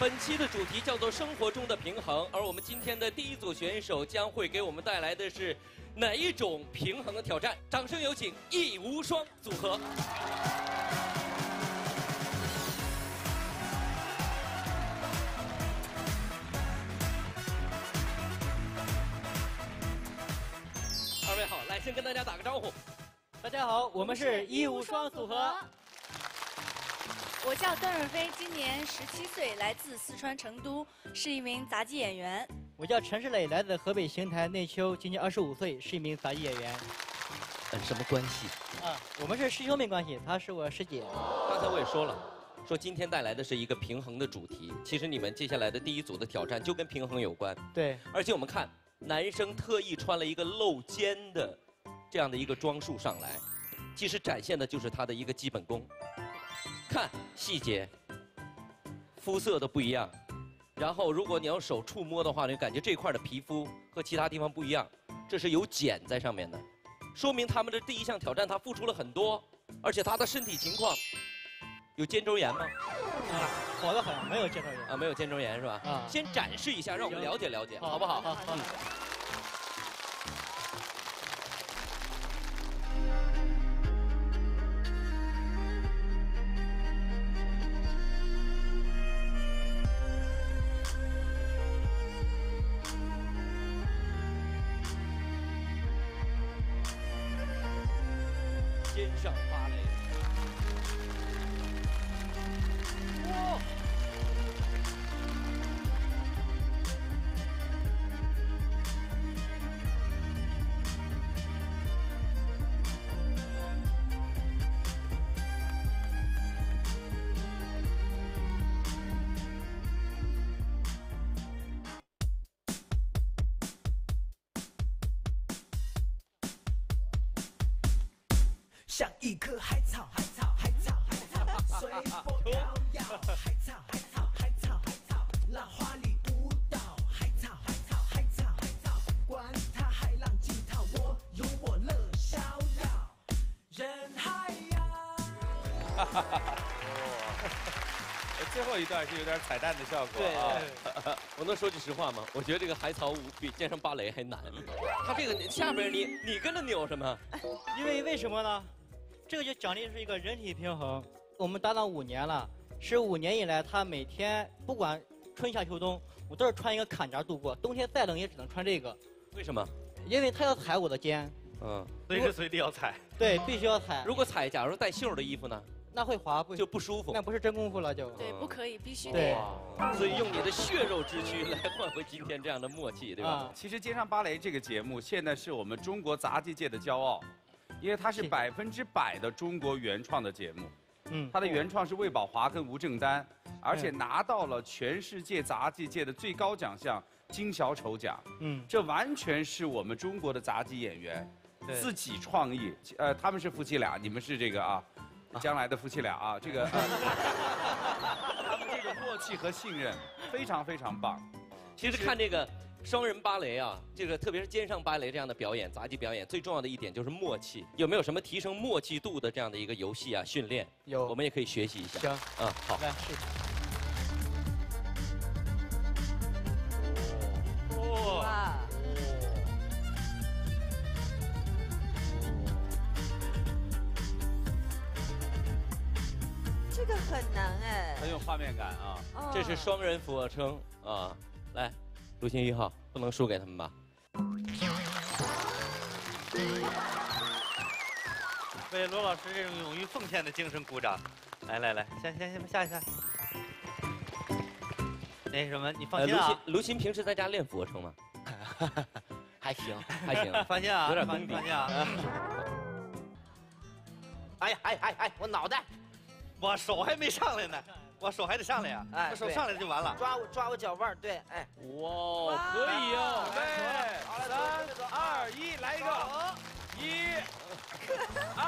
本期的主题叫做生活中的平衡，而我们今天的第一组选手将会给我们带来的是哪一种平衡的挑战？掌声有请亦无双组合。 好，来先跟大家打个招呼。大家好，我们是亦无双组合。我叫邓润飞，今年17岁，来自四川成都，是一名杂技演员。我叫陈世磊，来自河北邢台内丘，今年25岁，是一名杂技演员。什么关系？啊，我们是师兄妹关系，她是我师姐。刚才我也说了。 说今天带来的是一个平衡的主题，其实你们接下来的第一组的挑战就跟平衡有关。对，而且我们看男生特意穿了一个露肩的这样的一个装束上来，其实展现的就是他的一个基本功。看细节，肤色的不一样，然后如果你要手触摸的话，你感觉这块的皮肤和其他地方不一样，这是有茧在上面的，说明他们的第一项挑战他付出了很多，而且他的身体情况。 有肩周炎吗？啊，好的很，没有肩周炎啊，没有肩周炎是吧？啊，先展示一下，让我们了解了解，好不好？好，好。肩上芭蕾。 像一棵海草，海草，海草，海草，随风飘摇。海草，海草，海草，海草，浪花里舞蹈。海草，海草，海草，海草，管它海浪惊涛，我有我乐逍遥。人海呀。哈哈哈哈！最后一段是有点彩蛋的效果啊。我能说句实话吗？我觉得这个海草舞比肩上芭蕾还难。它这个下边你跟着扭什么？为什么呢？ 这个就奖励是一个人体平衡。我们搭档5年了，是5年以来，他每天不管春夏秋冬，我都是穿一个坎肩度过。冬天再冷也只能穿这个。为什么？因为他要踩我的肩。嗯，随时随地要踩。对，必须要踩。如果踩，假如带袖的衣服呢？那会滑，就不舒服。那不是真功夫了，就。对，不可以，必须得。所以用你的血肉之躯来换回今天这样的默契，对吧？其实《街上芭蕾》这个节目现在是我们中国杂技界的骄傲。 因为它是100%的中国原创的节目，嗯，它的原创是魏宝华跟吴正丹，而且拿到了全世界杂技界的最高奖项金小丑奖，嗯，这完全是我们中国的杂技演员自己创意，他们是夫妻俩，你们是这个啊，将来的夫妻俩啊，这个，他们这个默契和信任非常非常棒。其实看这个。 双人芭蕾啊，这个特别是肩上芭蕾这样的表演，杂技表演最重要的一点就是默契。有没有什么提升默契度的这样的一个游戏啊、训练？有，我们也可以学习一下。行，嗯，好，来，试试。哇！这个很难哎。很有画面感啊！哦、这是双人俯卧撑啊，来。 陆星一号，不能输给他们吧？为罗老师这种勇于奉献的精神鼓掌！来来来，先下一下。那什么，你放心啊。卢鑫平时在家练俯卧撑吗？还行，还行。放心啊，有点功底。放心啊。哎呀，哎，我脑袋，我手还没上来呢。 我手还得上来呀，哎，手上来就完了。抓我脚腕，对，哎，哇，可以呀，对，好了，3、2、1，来一个，1、2，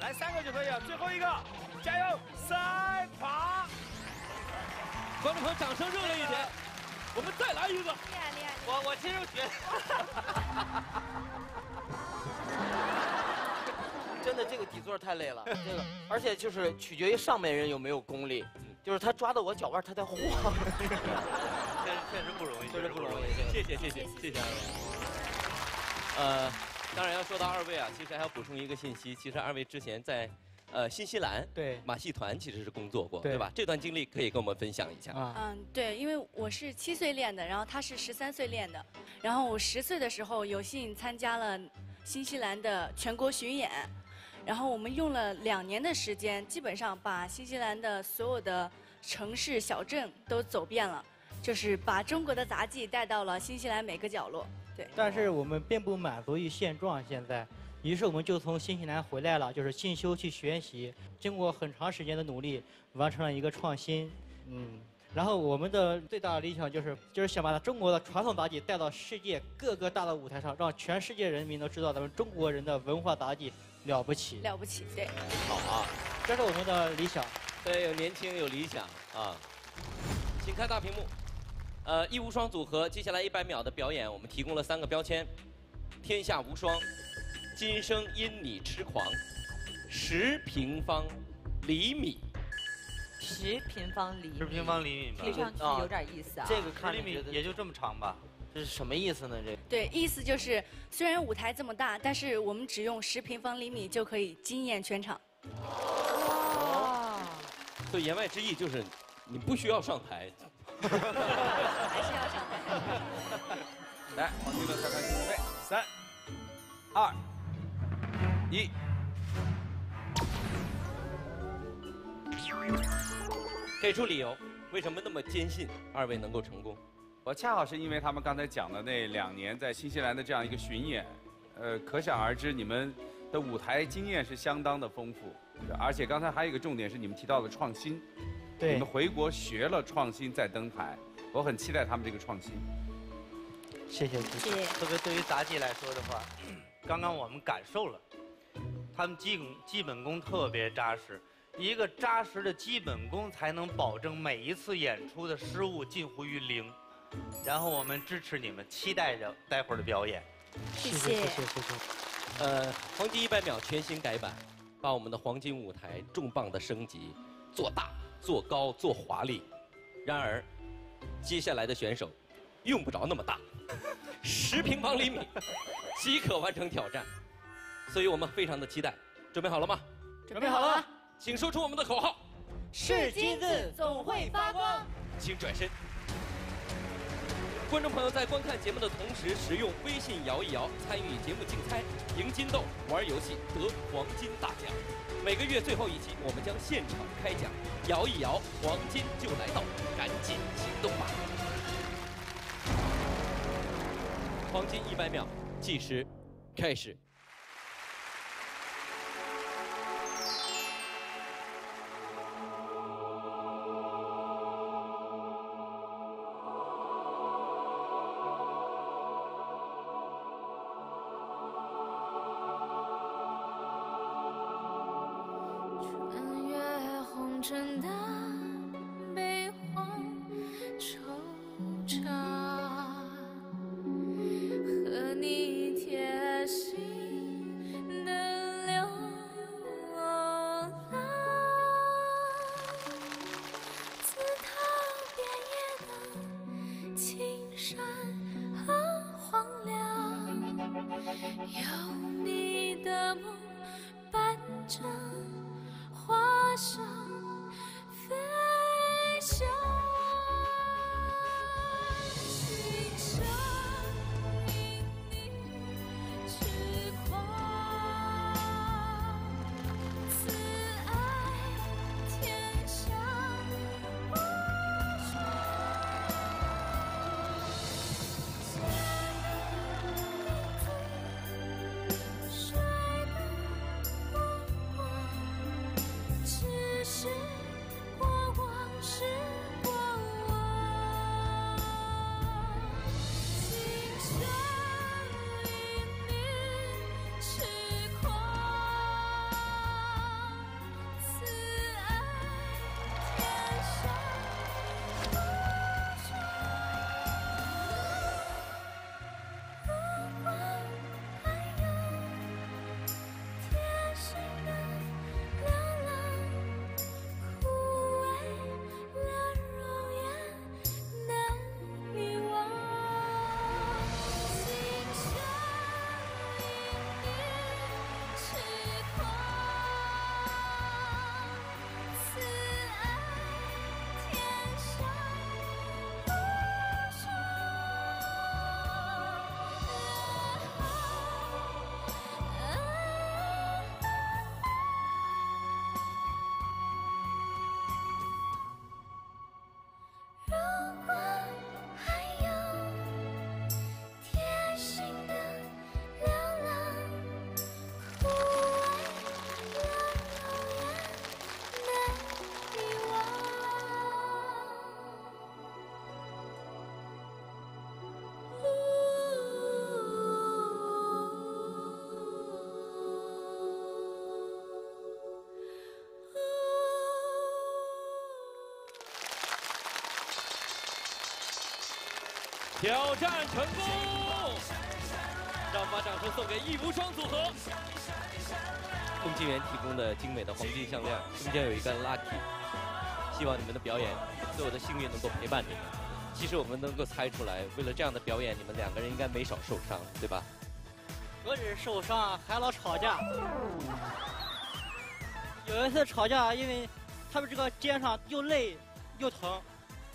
来3个就可以了，最后一个，加油，3、爬。观众朋友，掌声热烈一点，我们再来一个。厉害厉害，我接受学。 真的，这个底座太累了，这个，而且就是取决于上面人有没有功力。就是他抓到我脚腕，他在晃。确实不容易，确实不容易。谢谢二位。当然要说到二位啊，其实还要补充一个信息，其实二位之前在。 新西兰对马戏团其实是工作过， 对吧？这段经历可以跟我们分享一下。嗯，对，因为我是7岁练的，然后他是13岁练的，然后我10岁的时候有幸参加了新西兰的全国巡演，然后我们用了2年的时间，基本上把新西兰的所有的城市小镇都走遍了，就是把中国的杂技带到了新西兰每个角落。对，但是我们并不满足于现状，现在。 于是我们就从新西兰回来了，就是进修去学习。经过很长时间的努力，完成了一个创新。然后我们的最大的理想就是想把中国的传统杂技带到世界各个大的舞台上，让全世界人民都知道咱们中国人的文化杂技了不起。了不起，对。好啊，这是我们的理想。对，有年轻，有理想啊！请看大屏幕。一无双组合接下来100秒的表演，我们提供了3个标签：天下无双。 今生因你痴狂，10平方厘米。10平方厘米。10平方厘米。听上去有点意思啊。这个看厘米也就这么长吧，这是什么意思呢？这对，意思就是虽然舞台这么大，但是我们只用10平方厘米就可以惊艳全场。哇！所以言外之意就是你不需要上台。还是要上台。来，往这边看，准备3、2、1，给出理由，为什么那么坚信二位能够成功？我恰好是因为他们刚才讲的那2年在新西兰的这样一个巡演，可想而知你们的舞台经验是相当的丰富，而且刚才还有一个重点是你们提到的创新，对，你们回国学了创新再登台，我很期待他们这个创新。谢谢，特别对于杂技来说的话。 刚刚我们感受了，他们基本功特别扎实，一个扎实的基本功才能保证每一次演出的失误近乎于0。然后我们支持你们，期待着待会儿的表演。谢谢。黄金100秒全新改版，把我们的黄金舞台重磅的升级，做大、做高、做华丽。然而，接下来的选手用不着那么大。 10平方厘米即可完成挑战，所以我们非常的期待。准备好了吗？准备好了，请说出我们的口号：是金子总会发光。请转身。观众朋友在观看节目的同时，使用微信摇一摇参与节目竞猜，赢金豆，玩游戏得黄金大奖。每个月最后一期，我们将现场开奖，摇一摇，黄金就来到，赶紧行动吧！ 黄金100秒计时开始。穿越红尘的悲欢惆怅。 有你的梦伴着花香飞。挑战成功！让我们把掌声送给易无双组合。空气源提供的精美的黄金项链，中间有一个 lucky。希望你们的表演，所有的幸运能够陪伴你们。其实我们能够猜出来，为了这样的表演，你们两个人应该没少受伤，对吧？不止受伤，还老吵架。有一次吵架，因为他们这个肩上又累又疼。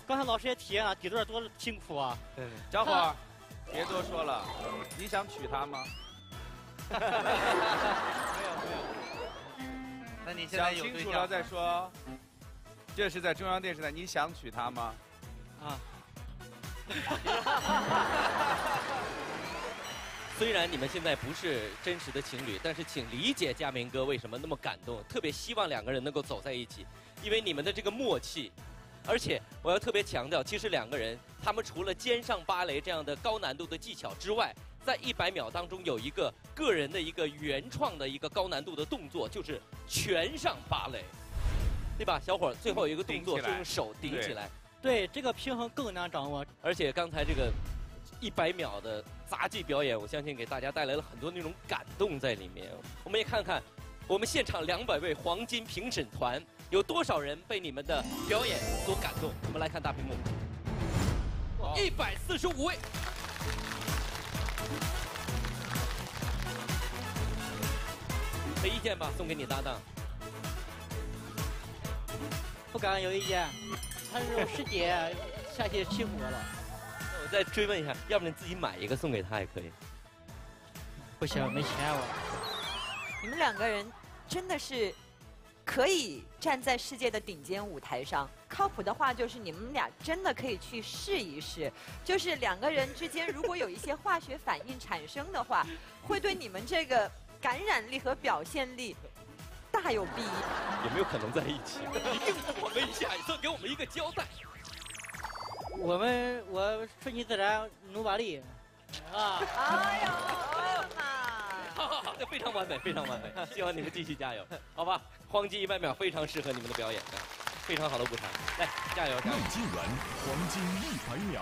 刚才老师也体验了，底座多辛苦啊！对，小伙儿，别多说了，你想娶她吗？没有没有。那你现在有对象？想清楚了再说。这是在中央电视台，你想娶她吗？啊。虽然你们现在不是真实的情侣，但是请理解嘉明哥为什么那么感动，特别希望两个人能够走在一起，因为你们的这个默契。 而且我要特别强调，其实两个人他们除了肩上芭蕾这样的高难度的技巧之外，在100秒当中有一个个人的一个原创的一个高难度的动作，就是全上芭蕾，对吧？小伙，最后一个动作是用手顶起来。对，这个平衡更难掌握。而且刚才这个100秒的杂技表演，我相信给大家带来了很多那种感动在里面。我们也看看我们现场200位黄金评审团。 有多少人被你们的表演所感动？我们来看大屏幕，145位。没意见吧？送给你搭档。不敢有意见，他是我师姐，下去欺负我了。那我再追问一下，要不你自己买一个送给他也可以。不行，没钱我。你们两个人真的是。 可以站在世界的顶尖舞台上，靠谱的话就是你们俩真的可以去试一试。就是两个人之间如果有一些化学反应产生的话，会对你们这个感染力和表现力大有裨益。有没有可能在一起？一定我们一下，也算给我们一个交代。我顺其自然，努把力。啊！哎呦，我的妈！ 非常完美，非常完美！希望你们继续加油，好吧？黄金100秒非常适合你们的表演，非常好的舞台，来加油！麦金源，黄金100秒。